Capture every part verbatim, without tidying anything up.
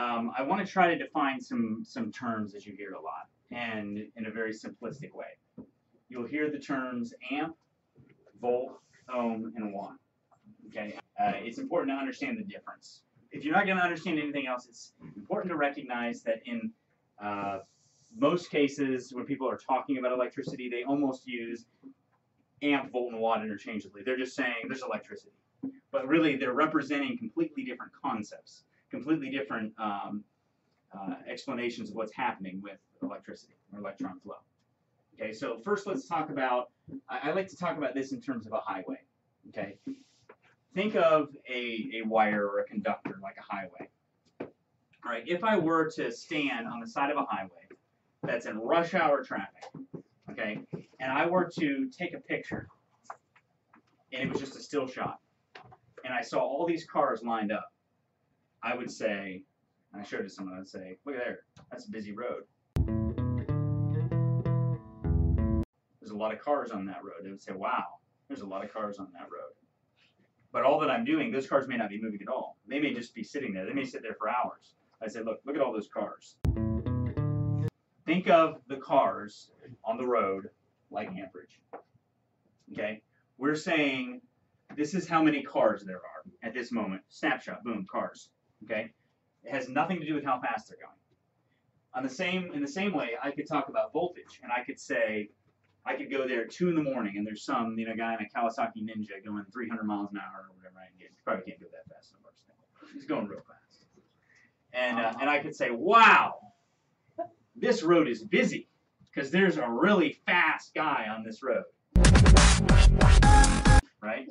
um, I want to try to define some, some terms that you hear a lot, and in a very simplistic way. You'll hear the terms amp, volt, ohm, and watt. Okay? Uh, it's important to understand the difference. If you're not going to understand anything else, it's important to recognize that in uh, most cases, when people are talking about electricity, they almost use amp, volt, and watt interchangeably. They're just saying there's electricity. But really, they're representing completely different concepts, completely different um, uh, explanations of what's happening with electricity or electron flow. Okay, so first let's talk about, I, I like to talk about this in terms of a highway. Okay, think of a, a wire or a conductor like a highway. All right, if I were to stand on the side of a highway that's in rush hour traffic, okay, and I were to take a picture, and it was just a still shot, and I saw all these cars lined up, I would say, and I showed it to someone, I'd say, look at there, that's a busy road. There's a lot of cars on that road. They would say, wow, there's a lot of cars on that road. But all that I'm doing, those cars may not be moving at all. They may just be sitting there. They may sit there for hours. I say, look, look at all those cars. Think of the cars on the road like amperage. Okay? We're saying this is how many cars there are at this moment. Snapshot, boom, cars. Okay? It has nothing to do with how fast they're going. On the same, in the same way, I could talk about voltage, and I could say, I could go there two in the morning, and there's some, you know, guy in a Kawasaki Ninja going three hundred miles an hour or whatever. I can get. Probably can't go that fast. He's going real fast. And uh, and I could say, wow, this road is busy because there's a really fast guy on this road, right?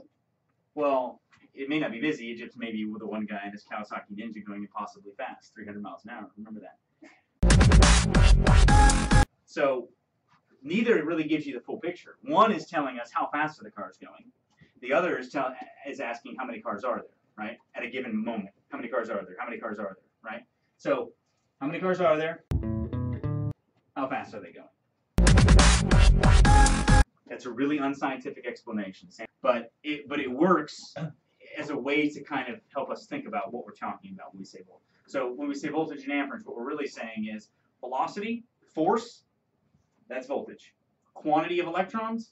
Well, it may not be busy. It just may be with the one guy in his Kawasaki Ninja going impossibly fast, three hundred miles an hour. Remember that. So. Neither really gives you the full picture. One is telling us how fast are the cars going. The other is tell, is asking how many cars are there, right? At a given moment. How many cars are there? How many cars are there, right? So, how many cars are there? How fast are they going? That's a really unscientific explanation, but it, but it works as a way to kind of help us think about what we're talking about when we say voltage. So, when we say voltage and amperage, what we're really saying is velocity, force, that's voltage. Quantity of electrons,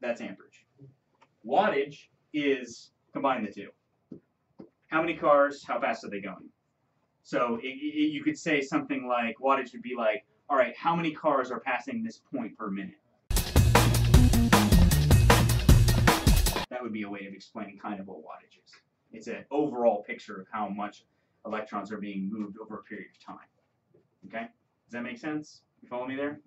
that's amperage. Wattage is, combine the two. How many cars, how fast are they going? So it, it, you could say something like, wattage would be like, all right, how many cars are passing this point per minute? That would be a way of explaining kind of what wattage is. It's an overall picture of how much electrons are being moved over a period of time. Okay? Does that make sense? You follow me there?